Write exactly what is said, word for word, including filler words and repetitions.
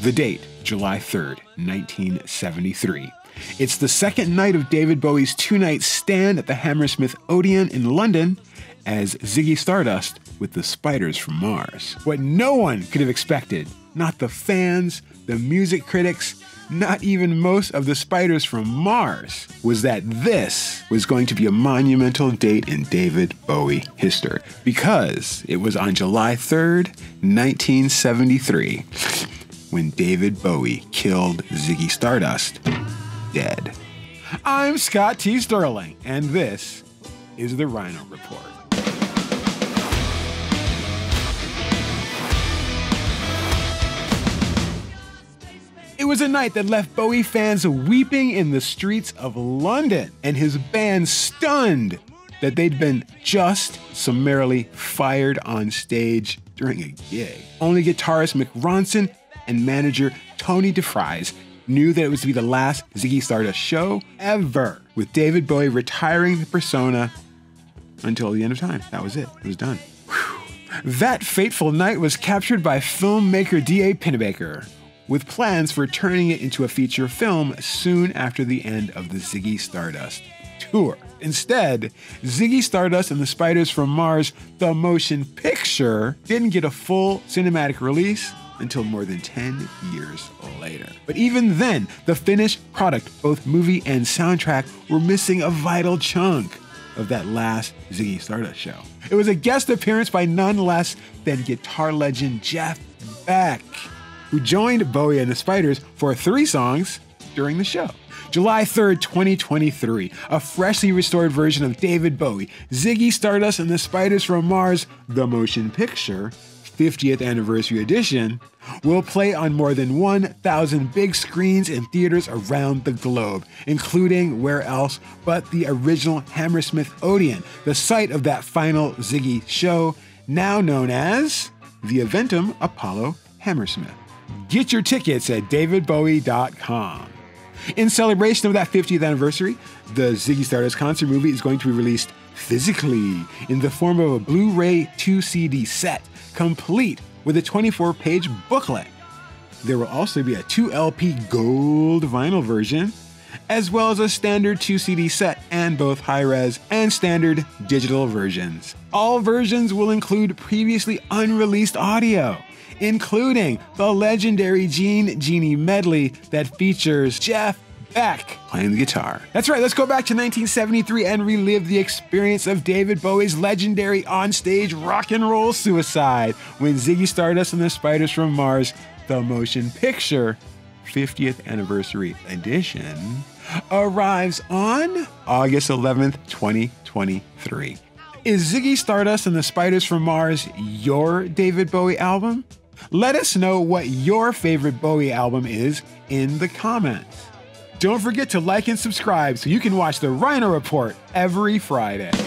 The date, July third, nineteen seventy-three. It's the second night of David Bowie's two-night stand at the Hammersmith Odeon in London as Ziggy Stardust with the Spiders from Mars. What no one could have expected, not the fans, the music critics, not even most of the Spiders from Mars, was that this was going to be a monumental date in David Bowie history, because it was on July third, nineteen seventy-three, when David Bowie killed Ziggy Stardust dead. I'm Scott T. Sterling, and this is The Rhino Report. It was a night that left Bowie fans weeping in the streets of London and his band stunned that they'd been just summarily fired on stage during a gig. Only guitarist Mick Ronson and manager Tony DeFries knew that it was to be the last Ziggy Stardust show ever, with David Bowie retiring the persona until the end of time. That was it. It was done. Whew. That fateful night was captured by filmmaker D A Pennebaker, with plans for turning it into a feature film soon after the end of the Ziggy Stardust tour. Instead, Ziggy Stardust and the Spiders from Mars: The Motion Picture didn't get a full cinematic release until more than ten years later. But even then, the finished product, both movie and soundtrack, were missing a vital chunk of that last Ziggy Stardust show. It was a guest appearance by none less than guitar legend Jeff Beck, who joined Bowie and the Spiders for three songs during the show. July third, twenty twenty-three, a freshly restored version of David Bowie, Ziggy Stardust and the Spiders from Mars: The Motion Picture, fiftieth Anniversary Edition, will play on more than one thousand big screens and theaters around the globe, including where else but the original Hammersmith Odeon, the site of that final Ziggy show, now known as the Eventim Apollo Hammersmith. Get your tickets at david bowie dot com. In celebration of that fiftieth anniversary, the Ziggy Stardust concert movie is going to be released physically in the form of a Blu-ray two C D set, complete with a twenty-four page booklet. There will also be a two L P gold vinyl version, as well as a standard two C D set and both high-res and standard digital versions. All versions will include previously unreleased audio, including the legendary Jean Genie medley that features Jeff Beck playing the guitar. That's right, let's go back to nineteen seventy-three and relive the experience of David Bowie's legendary onstage rock and roll suicide when Ziggy Stardust and the Spiders from Mars: The Motion Picture, fiftieth Anniversary Edition, arrives on August eleventh, twenty twenty-three. Is Ziggy Stardust and the Spiders from Mars your David Bowie album? Let us know what your favorite Bowie album is in the comments. Don't forget to like and subscribe so you can watch The Rhino Report every Friday.